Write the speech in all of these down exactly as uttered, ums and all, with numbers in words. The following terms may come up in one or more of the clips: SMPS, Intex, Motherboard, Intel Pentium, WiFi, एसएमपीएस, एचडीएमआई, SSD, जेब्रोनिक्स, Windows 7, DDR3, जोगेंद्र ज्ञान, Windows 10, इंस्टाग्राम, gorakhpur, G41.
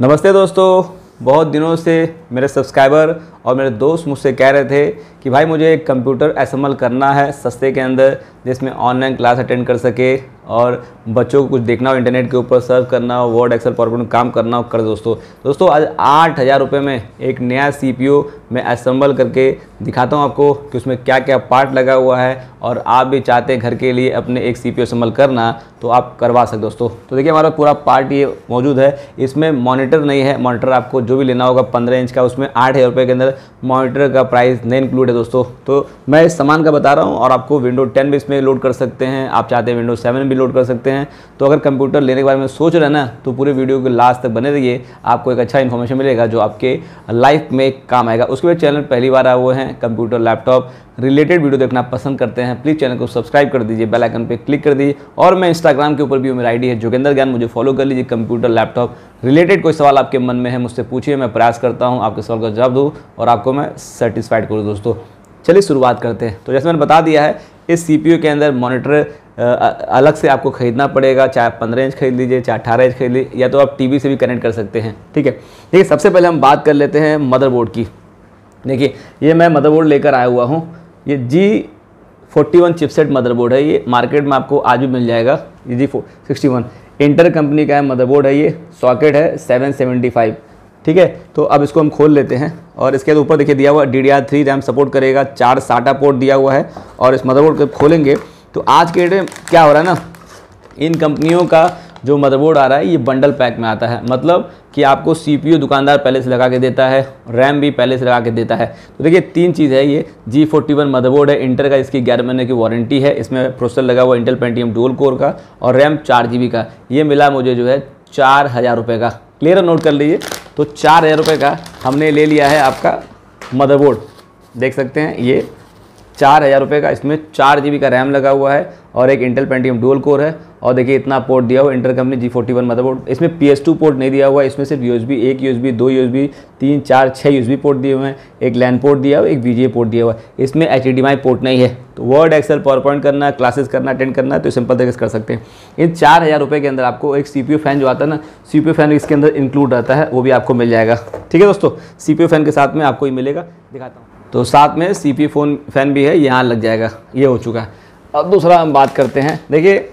नमस्ते दोस्तों, बहुत दिनों से मेरे सब्सक्राइबर और मेरे दोस्त मुझसे कह रहे थे कि भाई मुझे एक कंप्यूटर असेंबल करना है सस्ते के अंदर, जिसमें ऑनलाइन क्लास अटेंड कर सके और बच्चों को कुछ देखना हो, इंटरनेट के ऊपर सर्च करना हो, वर्ड एक्सेल पावरपॉइंट काम करना हो कर दोस्तों दोस्तों आज आठ हज़ार रुपये में एक नया सीपीयू मैं असेंबल करके दिखाता हूँ आपको कि उसमें क्या क्या पार्ट लगा हुआ है। और आप भी चाहते हैं घर के लिए अपने एक सीपीयू असेंबल करना तो आप करवा सकते दोस्तों। तो देखिए हमारा पूरा पार्ट ये मौजूद है। इसमें मॉनिटर नहीं है, मॉनिटर आपको जो भी लेना होगा पंद्रह इंच का, उसमें आठ हज़ार रुपये के अंदर मॉनिटर का प्राइस नहीं इंक्लूड है दोस्तों। तो मैं इस सामान का बता रहा हूँ और आपको विंडो टेन भी इसमें लोड कर सकते हैं, आप चाहते हैं विंडो सेवन भी लोड कर सकते हैं। तो अगर कंप्यूटर लेने के बारे में सोच रहे हैं ना तो पूरे वीडियो के लास्ट तक बने रहिए, आपको एक अच्छा इन्फॉर्मेशन मिलेगा जो आपके लाइफ में काम आएगा। उसके बाद चैनल पहली बार आए हुए हैं, कंप्यूटर लैपटॉप रिलेटेड वीडियो देखना पसंद करते हैं, प्लीज़ चैनल को सब्सक्राइब कर दीजिए, बेल आइकन पे क्लिक कर दीजिए। और मैं इंस्टाग्राम के ऊपर भी मेरा आईडी है जोगेंद्र ज्ञान, मुझे फॉलो कर लीजिए। कंप्यूटर लैपटॉप रिलेटेड कोई सवाल आपके मन में है मुझसे पूछिए, मैं प्रयास करता हूँ आपके सवाल का जवाब दूँ और आपको मैं सेटिस्फाइड करूँ दोस्तों। चलिए शुरुआत करते हैं। तो जैसे मैंने बता दिया है, इस सीपीयू के अंदर मॉनिटर अलग से आपको खरीदना पड़ेगा, चाहे पंद्रह इंच खरीद लीजिए, चाहे अठारह इंच खरीद लीजिए, या तो आप टीवी से भी कनेक्ट कर सकते हैं। ठीक है ठीक है सबसे पहले हम बात कर लेते हैं मदरबोर्ड की। देखिए ये मैं मदरबोर्ड लेकर आया हुआ हूँ, ये G forty one chipset motherboard है, ये मार्केट में आपको आज भी मिल जाएगा। ये G sixty one Intel company का है मदरबोर्ड है, ये सॉकेट है सेवन सेवेंटी फाइव। ठीक है, तो अब इसको हम खोल लेते हैं। और इसके ऊपर देखिए दिया हुआ D D R three RAM support करेगा, चार साटा पोर्ट दिया हुआ है। और इस मदरबोर्ड को खोलेंगे तो आज के डेट में क्या हो रहा है ना, इन कंपनियों का जो मदरबोर्ड आ रहा है ये बंडल पैक में आता है, मतलब कि आपको सीपीयू दुकानदार पहले से लगा के देता है, रैम भी पहले से लगा के देता है। तो देखिए तीन चीज़ है, ये जी फोर्टी वन मदरबोर्ड है इंटर का, इसकी ग्यारह महीने की वारंटी है, इसमें प्रोसेसर लगा हुआ इंटेल पेंटियम डुअल कोर का और रैम चार जी बी का। ये मिला मुझे जो है चार हज़ार रुपये का, क्लियर नोट कर लीजिए। तो चार हज़ार रुपये का हमने ले लिया है आपका मदरबोर्ड, देख सकते हैं ये चार हज़ार रुपये का, इसमें चार जी बी का रैम लगा हुआ है और एक इंटेल पेंटियम डुअल कोर है। और देखिए इतना पोर्ट दिया हुआ Intel company G forty one motherboard, इसमें पी एस टू पोर्ट नहीं दिया हुआ है, इसमें सिर्फ यूएसबी एक यूएसबी दो यूएसबी तीन चार छः यूएसबी पोर्ट दिए हुए हैं, एक लैन पोर्ट दिया हुआ है, एक वीजीए पोर्ट दिया हुआ है। इसमें एचडीएमआई पोर्ट नहीं है, तो वर्ड एक्सेल पावरपॉइंट करना, क्लासेस करना, अटेंड करना तो सिंपल तरीके से कर सकते हैं। इन चार हज़ार रुपये के अंदर आपको एक सीपीयू फैन जो आता है ना, सीपीयू फैन इसके अंदर इंक्लूड रहता है, वो भी आपको मिल जाएगा। ठीक है दोस्तों, सीपीयू फैन के साथ में आपको ये मिलेगा, दिखाता हूँ। तो साथ में सीपीयू फोन फैन भी है, यहाँ लग जाएगा, ये हो चुका है। अब दूसरा हम बात करते हैं। देखिए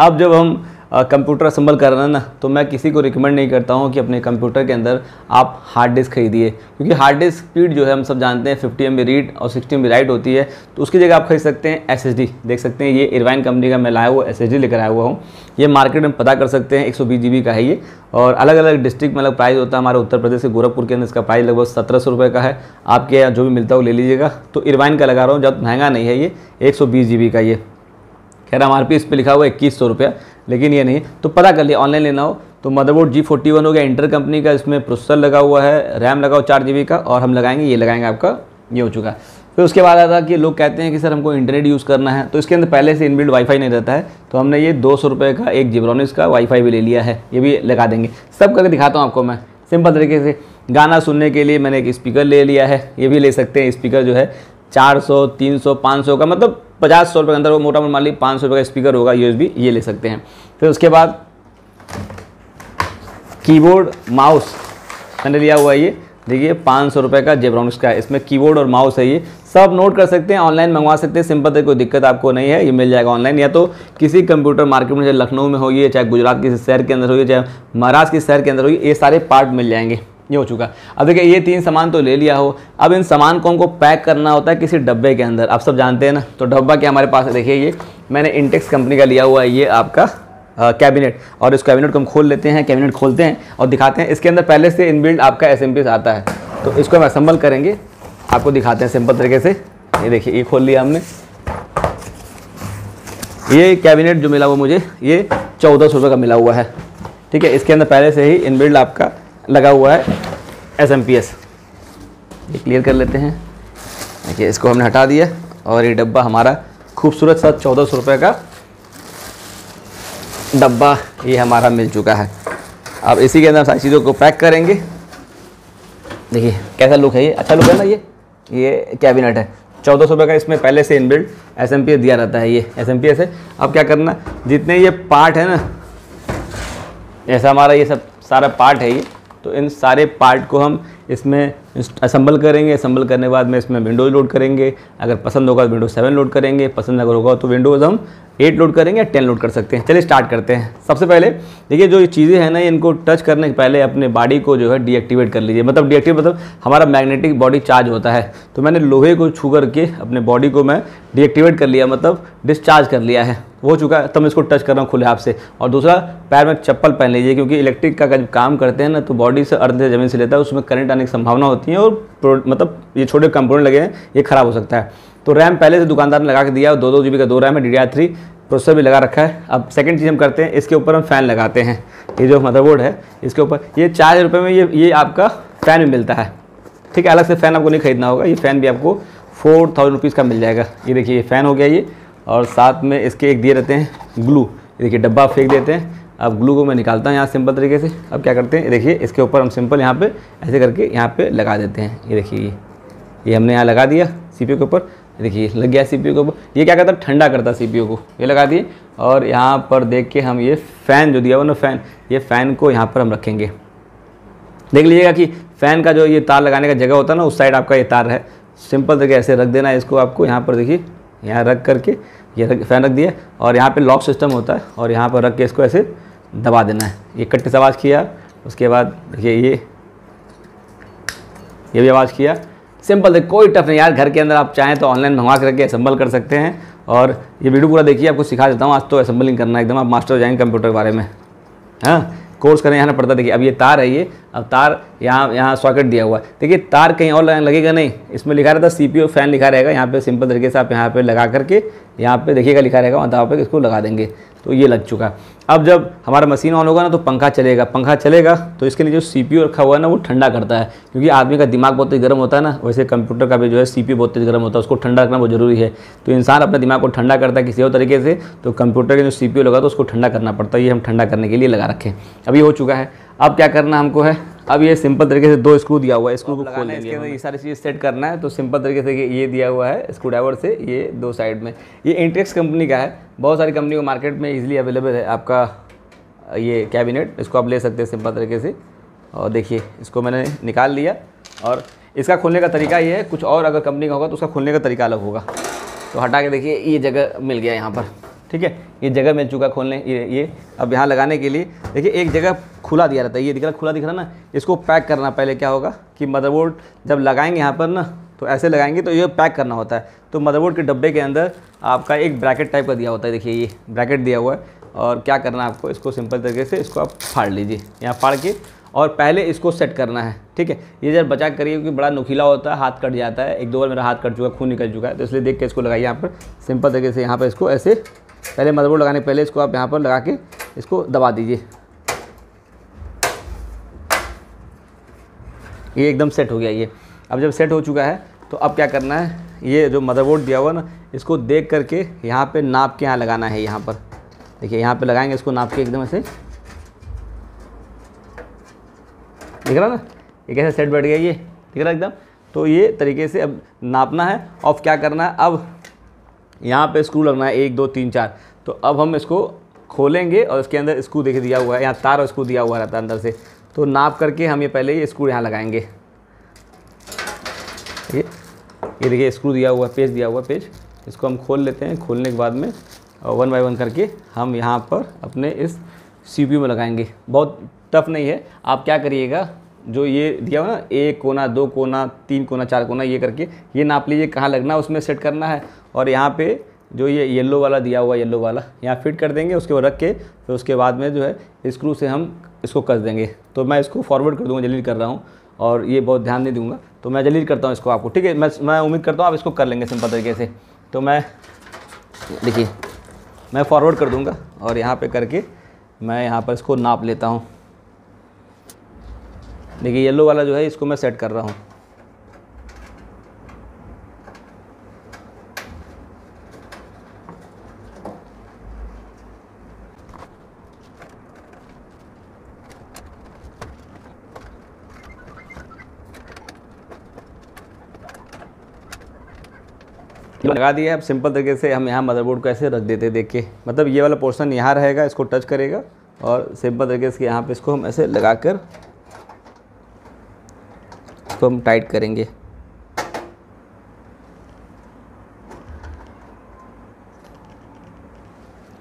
अब जब हम कंप्यूटर असेंबल कर रहे हैं ना, तो मैं किसी को रिकमेंड नहीं करता हूँ कि अपने कंप्यूटर के अंदर आप हार्ड डिस्क खरीदिए, क्योंकि हार्ड डिस्क स्पीड जो है हम सब जानते हैं फिफ्टी एम बी रीड और सिक्सटी एम बी राइट होती है। तो उसकी जगह आप खरीद सकते हैं एस एस डी, देख सकते हैं ये एयरवाइन कंपनी का मैं लाया हुआ एस एस डी लेकर आया हुआ हूँ, ये मार्केट में पता कर सकते हैं एक सौ बीस जी बी का है ये। और अलग अलग डिस्ट्रिक्ट में अलग प्राइस होता है, हमारे उत्तर प्रदेश के गोरखपुर के अंदर इसका प्राइस लगभग सत्रह सौ रुपये का है, आपके यहाँ जो भी मिलता हो ले लीजिएगा। तो एयरवाइन का लगा रहा हूँ, जब महंगा नहीं है, ये एक सौ बीस जी बी का, ये खैर एम आर पी इस पर लिखा हुआ है इक्कीस सौ रुपया, लेकिन ये नहीं, तो पता कर लिए ऑनलाइन लेना हो तो। मदरबोर्ड जी फोर्टी वन हो गया इंटर कंपनी का, इसमें प्रोसेसर लगा हुआ है, रैम लगा हुआ चार जी बी का, और हम लगाएंगे ये लगाएंगे आपका, ये हो चुका। फिर उसके बाद आता है कि लोग कहते हैं कि सर हमको इंटरनेट यूज़ करना है, तो इसके अंदर पहले से इनबिल्ट वाईफाई नहीं रहता है, तो हमने ये दो सौ रुपये का एक जेब्रोनिक्स का वाईफाई भी ले लिया है, ये भी लगा देंगे। सब करके दिखाता हूँ आपको मैं सिंपल तरीके से। गाना सुनने के लिए मैंने एक स्पीकर ले लिया है, ये भी ले सकते हैं। स्पीकर जो है चार सौ तीन सौ पाँच सौ का, मतलब पचास सौ रुपये के अंदर वो मोटा मोटा मान ली पाँच सौ रुपये का स्पीकर होगा यूएसबी, ये ले सकते हैं। फिर उसके बाद कीबोर्ड माउस मैंने लिया हुआ है, ये देखिए पाँच सौ रुपये का जेब्रोनिक्स का है, इसमें कीबोर्ड और माउस है, ये सब नोट कर सकते हैं, ऑनलाइन मंगवा सकते हैं, सिंपल तरीके कोई दिक्कत आपको नहीं है, ये मिल जाएगा ऑनलाइन। या तो किसी कंप्यूटर मार्केट में, चाहे लखनऊ में होइए, चाहे गुजरात के शहर के अंदर होइए, चाहे महाराष्ट्र के शहर के अंदर होइए, ये सारे पार्ट मिल जाएंगे, ये हो चुका। अब देखिए ये तीन सामान तो ले लिया हो, अब इन सामान को हमको पैक करना होता है किसी डब्बे के अंदर, आप सब जानते हैं ना। तो डब्बा क्या हमारे पास है, देखिए ये मैंने इंटेक्स कंपनी का लिया हुआ है, ये आपका आ, कैबिनेट, और इस कैबिनेट को हम खोल लेते हैं। कैबिनेट खोलते हैं और दिखाते हैं, इसके अंदर पहले से इनबिल्ट आपका एस एम पी एस आता है, तो इसको हम असम्बल करेंगे, आपको दिखाते हैं सिंपल तरीके से। ये देखिए ये खोल लिया हमने, ये कैबिनेट जो मिला हुआ मुझे ये चौदह सौ रुपये का मिला हुआ है। ठीक है, इसके अंदर पहले से ही इनबिल्ट आपका लगा हुआ है एस एम पी एस, ये क्लियर कर लेते हैं। देखिए इसको हमने हटा दिया और ये डब्बा हमारा खूबसूरत सा चौदह सौ रुपये का डब्बा ये हमारा मिल चुका है। अब इसी के अंदर सारी चीज़ों को पैक करेंगे। देखिए कैसा लुक है, ये अच्छा लुक है ना, ये ये कैबिनेट है चौदह सौ रुपये का, इसमें पहले से inbuilt S M P S दिया रहता है, ये एस एम पी एस है। अब क्या करना, जितने ये पार्ट है ना, जैसा हमारा ये सब सारा पार्ट है ये, तो इन सारे पार्ट को हम इसमें असम्बल करेंगे। असम्बल करने के बाद में इसमें विंडोज़ लोड करेंगे, अगर पसंद होगा तो विंडोज़ सेवन लोड करेंगे, पसंद अगर होगा तो विंडोज़ हम एट लोड करेंगे या टेन लोड कर सकते हैं। चलिए स्टार्ट करते हैं। सबसे पहले देखिए जो चीज़ें हैं ना, इनको टच करने के पहले अपने बॉडी को जो है डीएक्टिवेट कर लीजिए। मतलब डीएक्टिवेट मतलब हमारा मैग्नेटिक बॉडी चार्ज होता है, तो मैंने लोहे को छू करके अपने बॉडी को मैं डीएक्टिवेट कर लिया, मतलब डिस्चार्ज कर लिया है, हो चुका है, तब तो मैं इसको टच कर रहा हूँ खुले हाथ से। और दूसरा, पैर में चप्पल पहन लीजिए, क्योंकि इलेक्ट्रिक का जब काम करते हैं ना तो बॉडी से अर्थ से ज़मीन से लेता है, उसमें करंट आने की संभावना होती है और मतलब ये छोटे कंपोनेंट लगे हैं ये ख़राब हो सकता है। तो रैम पहले से दुकानदार ने लगा के दिया, दो दो जी बी का दो रैम है, D D R three processor भी लगा रखा है। अब सेकंड चीज़ हम करते हैं, इसके ऊपर हम फैन लगाते हैं। ये जो मदरबोर्ड है इसके ऊपर ये चार हज़ार रुपये में ये ये आपका फ़ैन भी मिलता है, ठीक है, अलग से फ़ैन आपको नहीं खरीदना होगा। ये फ़ैन भी आपको फोर थाउजेंड रुपीज़ का मिल जाएगा। ये देखिए ये फ़ैन हो गया ये, और साथ में इसके एक दिए रहते हैं ग्लू, देखिए डब्बा फेंक देते हैं। अब ग्लू को मैं निकालता हूँ यहाँ सिंपल तरीके से। अब क्या करते हैं, देखिए इसके ऊपर हम सिंपल यहाँ पे ऐसे करके यहाँ पे लगा देते हैं। ये देखिए ये ये हमने यहाँ लगा दिया सीपीयू के ऊपर, देखिए लग गया सीपीयू के ऊपर। ये क्या करता है, ठंडा करता है सीपीयू को, ये लगा दिए। और यहाँ पर देख के हम ये फ़ैन जो दिया हुआ ना फ़ैन, ये फ़ैन को यहाँ पर हम रखेंगे। देख लीजिएगा कि फ़ैन का जो ये तार लगाने का जगह होता है ना, उस साइड आपका ये तार है, सिंपल तरीके ऐसे रख देना है इसको आपको। यहाँ पर देखिए यहाँ रख करके ये फ़ैन रख दिया, और यहाँ पर लॉक सिस्टम होता है, और यहाँ पर रख के इसको ऐसे दबा देना है। ये कट्टे से आवाज़ किया, उसके बाद देखिए ये ये भी आवाज़ किया। सिंपल है, कोई टफ नहीं यार। घर के अंदर आप चाहें तो ऑनलाइन मंगवा करके असम्बल कर सकते हैं। और ये वीडियो पूरा देखिए, आपको सिखा देता हूँ आज तो असम्बलिंग करना, एकदम आप मास्टर हो जाएंगे कंप्यूटर के बारे में। हाँ, कोर्स करने यहाँ पड़ता है। देखिए अब ये तार है ये, अब तार यहाँ यहाँ सॉकेट दिया हुआ है। देखिए तार कहीं और लगेगा नहीं, इसमें लिखा रहता सीपीयू फ़ैन लिखा रहेगा। यहाँ पे सिंपल तरीके से आप यहाँ पे लगा करके यहाँ पे देखिएगा लिखा रहेगा, वहाँ पे इसको लगा देंगे, तो ये लग चुका। अब जब हमारा मशीन ऑन होगा ना तो पंखा चलेगा, पंखा चलेगा तो इसके लिए जो सीपीयू रखा हुआ है ना वो ठंडा करता है, क्योंकि आदमी का दिमाग बहुत तेज़ गर्म होता है ना, वैसे कंप्यूटर का भी जो है सीपीयू बहुत तेज़ गर्म होता है, उसको ठंडा रखना बहुत ज़रूरी है। तो इंसान अपने दिमाग को ठंडा करता है किसी और तरीके से, तो कंप्यूटर के जो सीपीयू लगा तो उसको ठंडा करना पड़ता है, ये हम ठंडा करने के लिए लगा रखें। अब ये हो चुका है, अब क्या करना हमको है, अब ये सिंपल तरीके से दो स्क्रू दिया हुआ है, स्क्रू को खोलना है, इसके अंदर ये सारी चीज़ सेट करना है। तो सिंपल तरीके से ये दिया हुआ है स्क्रू ड्राइवर से, ये दो साइड में, ये इंटेक्स कंपनी का है, बहुत सारी कंपनी को मार्केट में इजीली अवेलेबल है आपका ये कैबिनेट, इसको आप ले सकते हैं सिंपल तरीके से। और देखिए इसको मैंने निकाल लिया, और इसका खोलने का तरीका ये है, कुछ और अगर कंपनी का होगा तो उसका खोलने का तरीका अलग होगा। तो हटा के देखिए ये जगह मिल गया यहाँ पर, ठीक है, ये जगह मिल चुका खोलने ये ये अब यहाँ लगाने के लिए देखिए एक जगह खुला दिया रहता है, ये दिख रहा खुला दिख रहा ना, इसको पैक करना। पहले क्या होगा कि मदरबोर्ड जब लगाएंगे यहाँ पर ना तो ऐसे लगाएंगे तो ये पैक करना होता है। तो मदरबोर्ड के डब्बे के अंदर आपका एक ब्रैकेट टाइप का दिया होता है, देखिए ये ब्रैकेट दिया हुआ है। और क्या करना है आपको, इसको सिंपल तरीके से इसको आप फाड़ लीजिए यहाँ फाड़ के, और पहले इसको सेट करना है, ठीक है। ये जरा बचा करिए क्योंकि बड़ा नुकीला होता है, हाथ कट जाता है, एक दो बार मेरा हाथ कट चुका, खून निकल चुका है, तो इसलिए देख के इसको लगाइए यहाँ पर सिंपल तरीके से। यहाँ पर इसको ऐसे पहले मदरबोर्ड लगाने पहले इसको आप यहाँ पर लगा के इसको दबा दीजिए, ये एकदम सेट हो गया ये। अब जब सेट हो चुका है तो अब क्या करना है, ये जो मदरबोर्ड दिया हुआ ना इसको देख करके यहाँ पे नाप के यहाँ लगाना है। यहाँ पर देखिए यहाँ पे लगाएंगे इसको नाप के एकदम ऐसे, दिख रहा ना ये कैसे सेट बैठ गया ये, दिख रहा एकदम। तो ये तरीके से अब नापना है। अब क्या करना है, अब यहाँ पे स्क्रू लगना है एक दो तीन चार। तो अब हम इसको खोलेंगे और इसके अंदर स्क्रू देख दिया हुआ है, यहाँ तार और स्क्रू दिया हुआ रहता है अंदर से, तो नाप करके हम ये पहले ये स्क्रू यहाँ लगाएंगे। ये ये देखिए स्क्रू दिया हुआ पेज दिया हुआ पेज, इसको हम खोल लेते हैं। खोलने के बाद में और वन बाय वन करके हम यहाँ पर अपने इस सीपीयू में लगाएंगे। बहुत टफ नहीं है, आप क्या करिएगा जो ये दिया हुआ ना एक कोना दो कोना तीन कोना चार कोना ये करके ये नाप लीजिए कहाँ लगना है, उसमें सेट करना है। और यहाँ पे जो ये येलो वाला दिया हुआ येलो वाला यहाँ फिट कर देंगे, उसके बाद रख के फिर तो उसके बाद में जो है स्क्रू से हम इसको कस देंगे। तो मैं इसको फॉरवर्ड कर दूँगा, डिलीट कर रहा हूँ और ये बहुत ध्यान नहीं दूँगा, तो मैं डिलीट करता हूँ इसको आपको, ठीक है। मैं मैं उम्मीद करता हूँ आप इसको कर लेंगे सिंपल तरीके से। तो मैं देखिए मैं फॉरवर्ड कर दूँगा और यहाँ पर करके मैं यहाँ पर इसको नाप लेता हूँ। देखिए येलो वाला जो है इसको मैं सेट कर रहा हूँ, लगा दिया। अब सिंपल तरीके से हम यहाँ मदरबोर्ड को ऐसे रख देते हैं, देख के मतलब ये वाला पोर्शन यहाँ रहेगा, इसको टच करेगा और सिंपल तरीके से यहाँ पे इसको हम ऐसे लगाकर इसको हम टाइट करेंगे।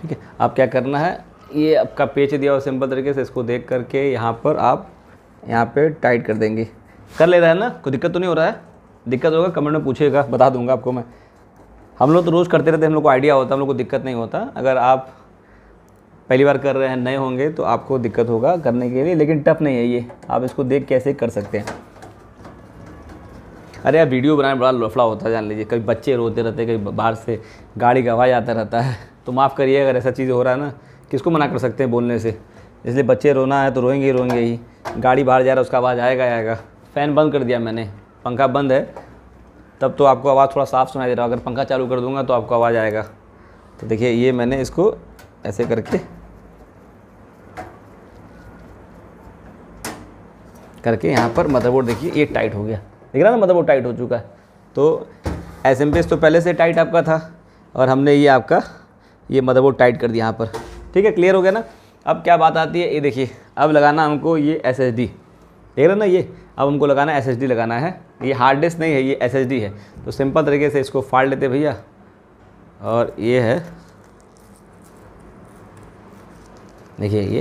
ठीक है, आप क्या करना है, ये आपका पेच दिया और सिंपल तरीके से इसको देख करके यहाँ पर आप यहाँ पे टाइट कर देंगे। कर ले रहा है ना, कोई दिक्कत तो नहीं हो रहा है? दिक्कत होगा कमेंट में पूछिएगा, बता दूंगा आपको मैं। हम लोग तो रोज़ करते रहते हैं, हम लोग को आइडिया होता है, हम लोग को दिक्कत नहीं होता। अगर आप पहली बार कर रहे हैं, नए होंगे तो आपको दिक्कत होगा करने के लिए, लेकिन टफ नहीं है ये, आप इसको देख कैसे कर सकते हैं। अरे यार वीडियो बनाने में बड़ा लफड़ा होता है, जान लीजिए, कभी बच्चे रोते रहते हैं, कभी बाहर से गाड़ी का आवाज़ आता रहता है, तो माफ़ करिए अगर ऐसा चीज़ हो रहा है ना, किसको मना कर सकते हैं बोलने से। इसलिए बच्चे रोना है तो रोएंगे ही रोएंगे ही, गाड़ी बाहर जा रहा है उसका आवाज़ आएगा आएगा। फ़ैन बंद कर दिया मैंने, पंखा बंद है तब तो आपको आवाज़ थोड़ा साफ़ सुनाई दे रहा है, अगर पंखा चालू कर दूंगा तो आपको आवाज़ आएगा। तो देखिए ये मैंने इसको ऐसे करके करके यहाँ पर मदरबोर्ड देखिए ये टाइट हो गया, देख रहा ना, मदरबोर्ड टाइट हो चुका है। तो एसएमपीएस तो पहले से टाइट आपका था और हमने ये आपका ये मदरबोर्ड टाइट कर दिया यहाँ पर। ठीक है, क्लियर हो गया ना। अब क्या बात आती है, ये देखिए, अब लगाना हमको ये एसएसडी, देख रहे ना, ये अब हमको लगाना है एसएसडी लगाना है। ये हार्ड डिस्क नहीं है, ये एसएसडी है। तो सिंपल तरीके से इसको फाड़ लेते भैया, और ये है देखिए ये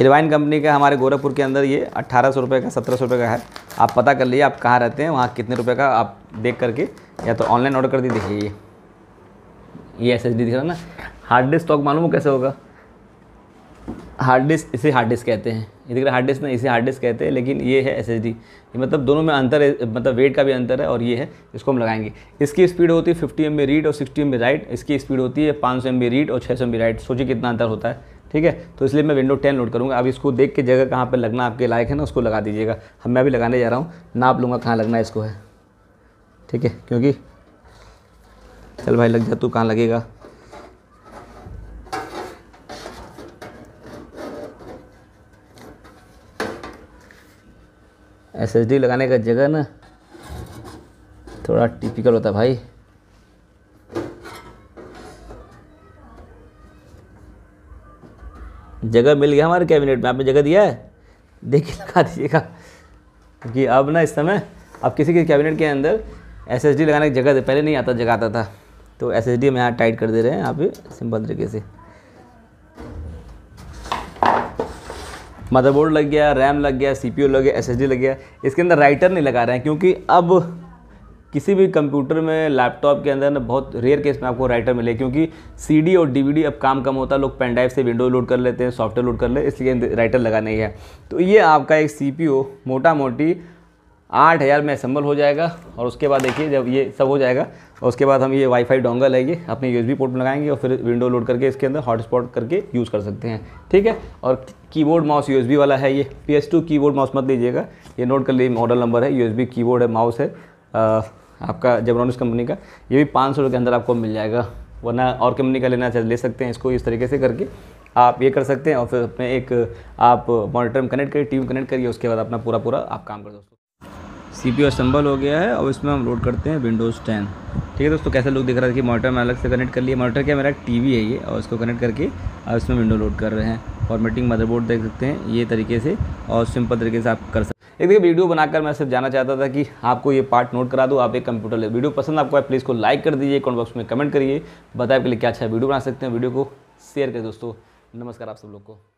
एयरवाइन कंपनी का, हमारे गोरखपुर के अंदर ये अट्ठारह सौ रुपये का, सत्रह सौ रुपये का है। आप पता कर लीजिए आप कहाँ रहते हैं, वहाँ कितने रुपए का, आप देख करके या तो ऑनलाइन ऑर्डर कर दी। देखिए ये ये एसएसडी दिख रहा ना, हार्ड डिस्क तो मालूम हो कैसे होगा, हार्ड डिस्क, इसे हार्ड डिस्क कहते हैं, ये दिख रहा हार्ड डिस्क ना, इसे हार्ड डिस्क कहते हैं, लेकिन ये है एसएसडी। ये मतलब दोनों में अंतर है, मतलब वेट का भी अंतर है। और ये है, इसको हम लगाएंगे, इसकी स्पीड होती है फिफ्टी एम बी रीड और सिक्सटी एम बी राइट, इसकी स्पीड होती है पाँच सौ एम बी रीड और छः सौ एम बी राइट। सोचिए कितना अंतर होता है। ठीक है, तो इसलिए मैं विंडो टेन लोड करूँगा। अब इसको देख के जगह कहाँ पर लगना आपके लायक है ना, उसको लगा दीजिएगा। हम मैं भी लगाने जा रहा हूँ, नाप लूँगा कहाँ लगना है इसको है। ठीक है, क्योंकि चल भाई लग जा तू, कहाँ लगेगा। एसएसडी लगाने का जगह ना थोड़ा टिपिकल होता भाई। जगह मिल गया हमारे कैबिनेट में, आपने जगह दिया है, देखिए लगा दीजिएगा, क्योंकि अब ना इस समय अब किसी के कैबिनेट के अंदर एसएसडी लगाने की जगह पहले नहीं आता, जगह आता था। तो एसएसडी हम यहाँ टाइट कर दे रहे हैं, यहाँ पे सिंपल तरीके से। मदरबोर्ड लग गया, रैम लग गया, सीपीयू लग गया, एसएसडी लग गया। इसके अंदर राइटर नहीं लगा रहे हैं, क्योंकि अब किसी भी कंप्यूटर में, लैपटॉप के अंदर ना बहुत रेयर केस में आपको राइटर मिले, क्योंकि सीडी और डीवीडी अब काम कम होता है, लोग पेन ड्राइव से विंडो लोड कर लेते हैं, सॉफ्टवेयर लोड कर ले, इसलिए राइटर लगा नहीं है। तो ये आपका एक सीपीयू मोटा मोटी आठ हज़ार में असम्बल हो जाएगा। और उसके बाद देखिए जब ये सब हो जाएगा, और उसके बाद हम ये वाईफाई डोंगल है, ये अपने यूएसबी पोर्ट में लगाएंगे और फिर विंडो लोड करके इसके अंदर हॉटस्पॉट करके यूज़ कर सकते हैं। ठीक है, और कीबोर्ड माउस यूएसबी वाला है ये, P S two keyboard mouse मत लीजिएगा, ये नोट कर लीजिए, मॉडल नंबर है, यूएसबी कीबोर्ड है, माउस है आ, आपका जेब्रोनिक्स कंपनी का। ये भी पाँच सौ के अंदर आपको मिल जाएगा, वरना और कंपनी का लेना चाहिए ले सकते हैं। इसको इस तरीके से करके आप ये कर सकते हैं, और फिर अपने एक आप मॉनिटर में कनेक्ट करिए, टी वी में कनेक्ट करिए, उसके बाद अपना पूरा पूरा आप काम कर दो। सीपीयू असम्बल हो गया है और इसमें हम लोड करते हैं विंडोज़ टेन। ठीक है दोस्तों, कैसा लुक दिख रहा है कि मॉनिटर में अलग से कनेक्ट कर लिए, मॉनिटर क्या मेरा टीवी है ये, और इसको कनेक्ट करके और इसमें विंडो लोड कर रहे हैं। फॉर्मेटिंग मदरबोर्ड देख सकते हैं ये तरीके से, और सिंपल तरीके से आप कर सकते। एक देखिए वीडियो बनाकर मैं सिर्फ जाना चाहता था कि आपको ये पार्ट नोट करा दूँ, आप एक कंप्यूटर ले। वीडियो पसंद आपको है प्लीज़ को लाइक कर दीजिए, कमेंट बॉक्स में कमेंट करिए, बताए आपके लिए क्या अच्छा वीडियो बना सकते हैं, वीडियो को शेयर करें दोस्तों। नमस्कार आप सब लोग को।